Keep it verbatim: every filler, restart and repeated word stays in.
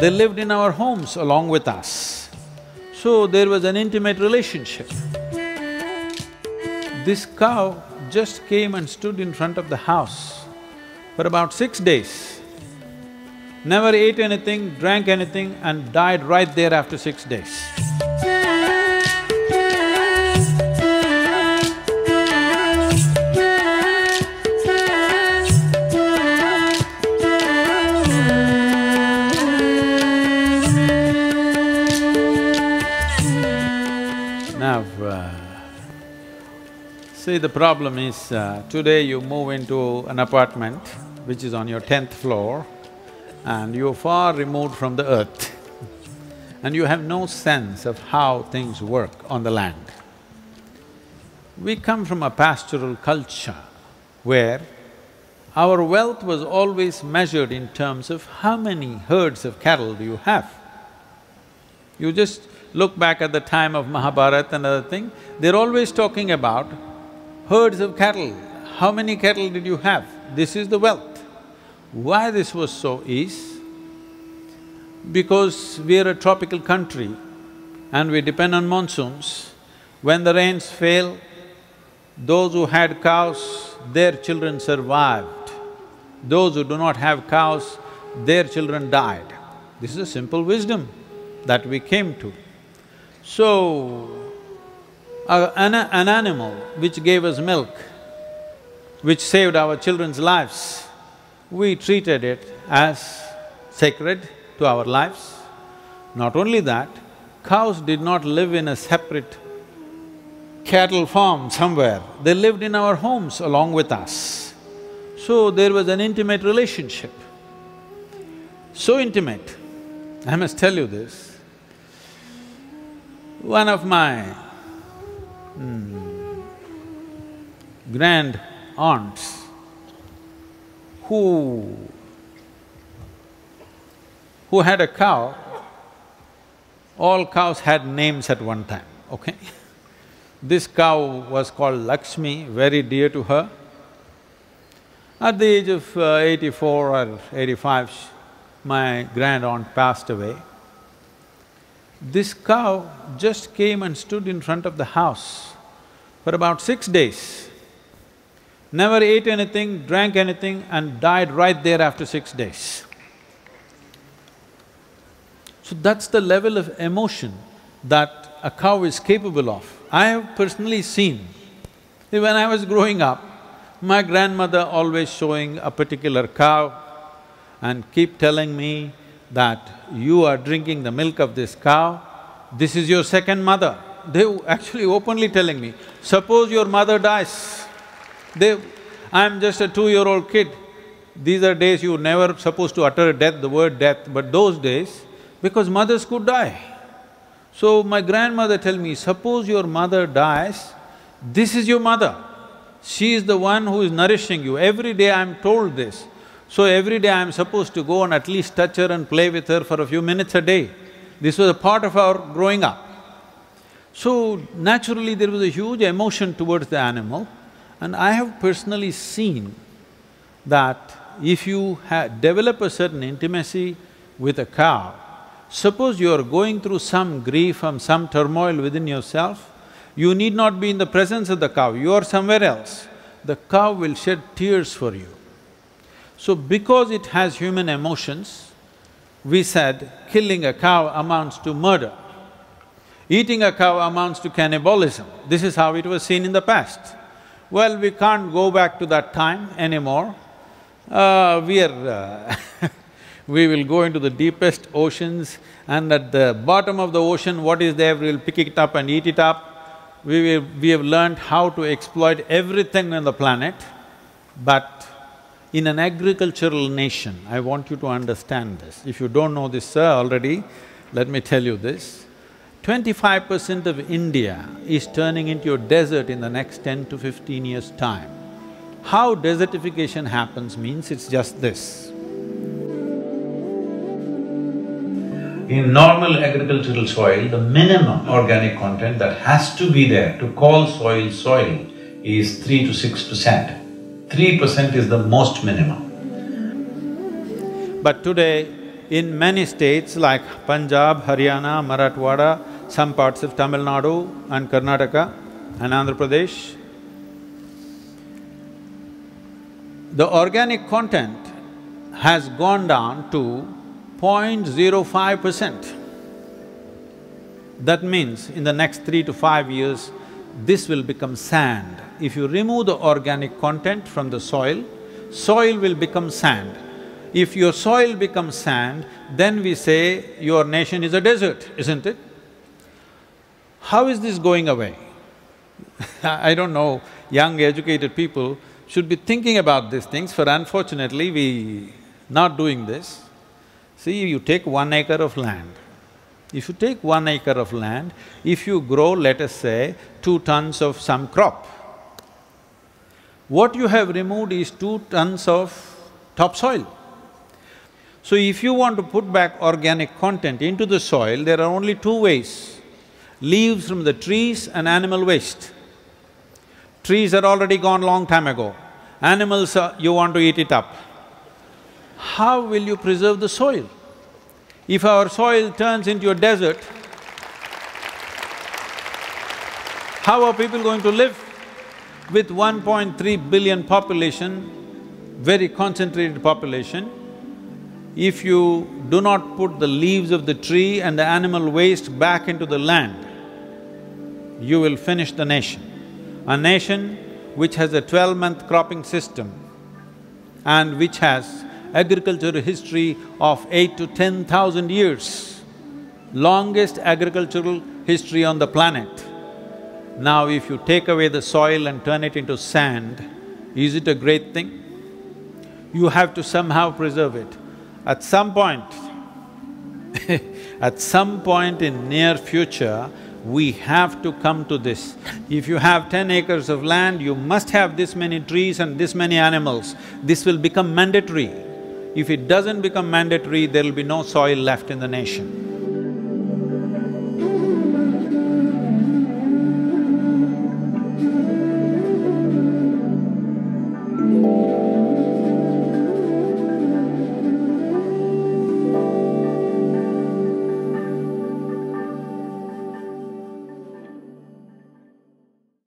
They lived in our homes along with us. So there was an intimate relationship. This cow just came and stood in front of the house for about six days. Never ate anything, drank anything and died right there after six days. Now, uh, see, the problem is uh, today you move into an apartment which is on your tenth floor and you're far removed from the earth and you have no sense of how things work on the land. We come from a pastoral culture where our wealth was always measured in terms of how many herds of cattle do you have. You just look back at the time of Mahabharata and other thing, they're always talking about herds of cattle. How many cattle did you have? This is the wealth. Why this was so is, because we are a tropical country and we depend on monsoons. When the rains fail, those who had cows, their children survived. Those who do not have cows, their children died. This is a simple wisdom that we came to. So, uh, an, an animal which gave us milk, which saved our children's lives, we treated it as sacred to our lives. Not only that, cows did not live in a separate cattle farm somewhere, they lived in our homes along with us. So there was an intimate relationship, so intimate. I must tell you this, one of my hmm, grand aunts who… who had a cow, all cows had names at one time, okay? This cow was called Lakshmi, very dear to her. At the age of uh, eighty-four or eighty-five, my grand-aunt passed away. This cow just came and stood in front of the house for about six days. Never ate anything, drank anything and died right there after six days. So that's the level of emotion that a cow is capable of. I have personally seen, when I was growing up, my grandmother always showing a particular cow and keep telling me that you are drinking the milk of this cow, this is your second mother. They were actually openly telling me, suppose your mother dies, they… I'm just a two-year-old kid. These are days you never supposed to utter death, the word death, but those days, because mothers could die. So my grandmother tell me, suppose your mother dies, this is your mother. She is the one who is nourishing you. Every day I'm told this. So every day I'm supposed to go and at least touch her and play with her for a few minutes a day. This was a part of our growing up. So naturally there was a huge emotion towards the animal, and I have personally seen that if you ha develop a certain intimacy with a cow, suppose you are going through some grief and some turmoil within yourself, you need not be in the presence of the cow, you are somewhere else. The cow will shed tears for you. So because it has human emotions, we said killing a cow amounts to murder, eating a cow amounts to cannibalism. This is how it was seen in the past. Well, we can't go back to that time anymore. Uh, we are… we will go into the deepest oceans, and at the bottom of the ocean, what is there, we'll pick it up and eat it up. We, will, we have learned how to exploit everything on the planet, but in an agricultural nation, I want you to understand this. If you don't know this, sir, already, let me tell you this. Twenty-five percent of India is turning into a desert in the next ten to fifteen years' time. How desertification happens means it's just this. In normal agricultural soil, the minimum organic content that has to be there to call soil soil is three to six percent. Three percent is the most minimum. But today, In many states like Punjab, Haryana, Marathwada, some parts of Tamil Nadu and Karnataka and Andhra Pradesh, the organic content has gone down to zero point zero five percent. That means in the next three to five years, this will become sand. If you remove the organic content from the soil, soil will become sand. If your soil becomes sand, then we say your nation is a desert, isn't it? How is this going away? I don't know, young educated people should be thinking about these things, for unfortunately we not doing this. See, you take one acre of land. If you take one acre of land, if you grow, let us say, two tons of some crop, what you have removed is two tons of topsoil. So if you want to put back organic content into the soil, there are only two ways: leaves from the trees and animal waste. Trees are already gone long time ago, animals are… you want to eat it up. How will you preserve the soil? If our soil turns into a desert, how are people going to live? With one point three billion population, very concentrated population, if you do not put the leaves of the tree and the animal waste back into the land, you will finish the nation. A nation which has a twelve-month cropping system and which has agricultural history of eight to ten thousand years, longest agricultural history on the planet. Now if you take away the soil and turn it into sand, is it a great thing? You have to somehow preserve it. At some point at some point in near future, we have to come to this. If you have ten acres of land, you must have this many trees and this many animals. This will become mandatory. If it doesn't become mandatory, there will be no soil left in the nation.